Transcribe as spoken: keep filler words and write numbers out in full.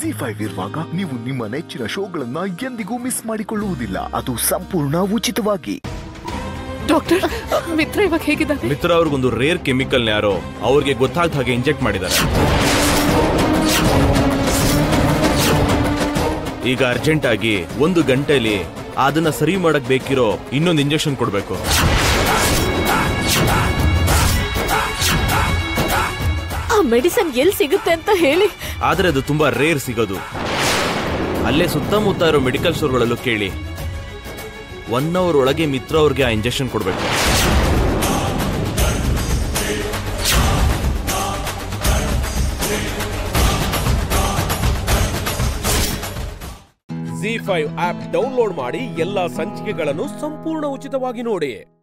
Zee five ಇರುವಾಗ ನೀವು ನಿಮ್ಮ ನೆಚ್ಚಿನ ಶೋಗಳನ್ನು ಎಂದಿಗೂ ಮಿಸ್ ಮಾಡಿಕೊಳ್ಳುವುದಿಲ್ಲ. ಅದು ಸಂಪೂರ್ಣ ಉಚಿತವಾಗಿ. ಡಾಕ್ಟರ್, ಮಿತ್ರ ಇವಾಗ ಹೇಗಿದ್ದಾರೆ? ಮಿತ್ರ ಅವ್ರಿಗೊಂದು ರೇರ್ ಕೆಮಿಕಲ್ ಯಾರೋ ಅವ್ರಿಗೆ ಗೊತ್ತಾಗದ ಹಾಗೆ ಇಂಜೆಕ್ಟ್ ಮಾಡಿದ್ದಾರೆ. ಈಗ ಅರ್ಜೆಂಟ್ ಆಗಿ ಒಂದು ಗಂಟೆಯಲ್ಲಿ ಅದನ್ನ ಸರಿ ಮಾಡಕ್ ಬೇಕಿರೋ ಇನ್ನೊಂದು ಇಂಜೆಕ್ಷನ್ ಕೊಡಬೇಕು. ಮೆಡಿಸನ್ ಎಲ್ಲಿ ಸಿಗುತ್ತೆ ಅಂತ ಹೇಳಿ. ಆದ್ರೆ ಅದು ತುಂಬಾ ರೇರ್ ಸಿಗೋದು. ಅಲ್ಲೇ ಸುತ್ತಮುತ್ತ ಇರೋ ಮೆಡಿಕಲ್ ಸ್ಟೋರ್ಗಳಲ್ಲೂ ಕೇಳಿ. ಒನ್ ಅವರ್ ಒಳಗೆ ಮಿತ್ರ ಅವ್ರಿಗೆ ಆ ಇಂಜೆಕ್ಷನ್ ಕೊಡಬೇಕು. ಝೀ ಫೈವ್ ಆಪ್ ಡೌನ್ಲೋಡ್ ಮಾಡಿ ಎಲ್ಲಾ ಸಂಚಿಕೆಗಳನ್ನು ಸಂಪೂರ್ಣ ಉಚಿತವಾಗಿ ನೋಡಿ.